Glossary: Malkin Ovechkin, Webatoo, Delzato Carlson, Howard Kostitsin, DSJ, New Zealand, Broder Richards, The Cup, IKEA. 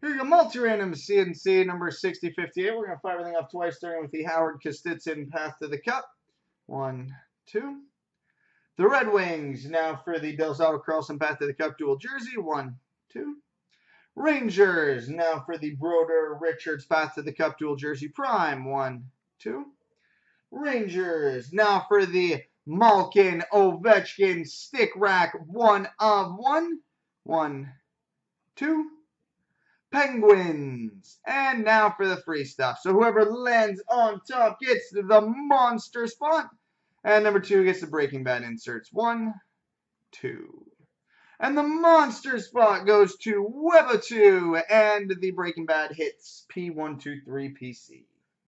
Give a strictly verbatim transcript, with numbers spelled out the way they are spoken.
Here you go, multi-random C N C number sixty fifty-eight. We're going to fire everything up twice, starting with the Howard Kostitsin Path to the Cup. One, two. The Red Wings now for the Delzato Carlson Path to the Cup dual jersey. One, two. Rangers now for the Broder Richards Path to the Cup dual jersey prime. One, two. Rangers now for the Malkin Ovechkin stick rack one of one. One, two. Penguins. And now for the free stuff. So whoever lands on top gets the monster spot. And number two gets the Breaking Bad inserts. One, two. And the monster spot goes to Webatoo. And the Breaking Bad hits P one two three P C.